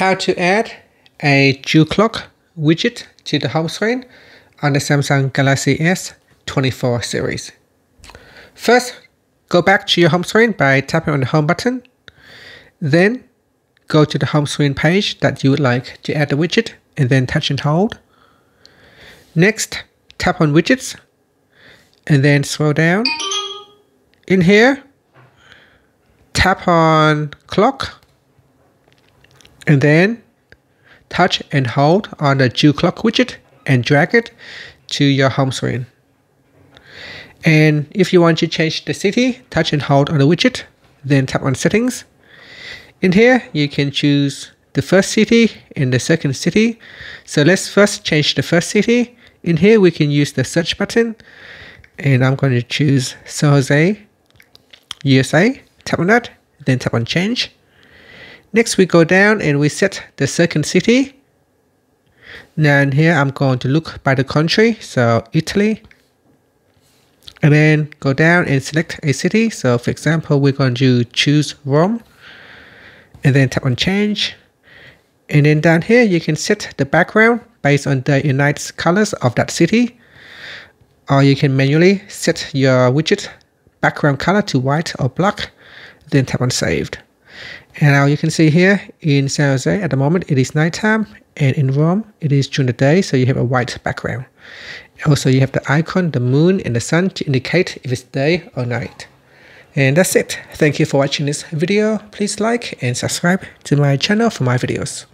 how to add a dual clock widget to the home screen on the Samsung Galaxy S24 series. First, go back to your home screen by tapping on the home button. Then go to the home screen page that you would like to add the widget and then touch and hold. Next, tap on widgets and then scroll down. In here, tap on clock and then touch and hold on the dual clock widget and drag it to your home screen. And if you want to change the city, touch and hold on the widget, then tap on settings. In here, you can choose the first city and the second city. So let's first change the first city. In here, we can use the search button and I'm going to choose San Jose, USA. Tap on that, then tap on change. Next, we go down and we set the second city. Now in here, I'm going to look by the country, so Italy. And then go down and select a city. So for example, we're going to choose Rome. And then tap on change. And then down here, you can set the background based on the and night colors of that city. Or you can manually set your widget background color to white or black. Then tap on saved. And now you can see here in San Jose at the moment it is nighttime, and in Rome it is during the day, so you have a white background. Also you have the icon, the moon and the sun to indicate if it's day or night. And that's it. Thank you for watching this video. Please like and subscribe to my channel for my videos.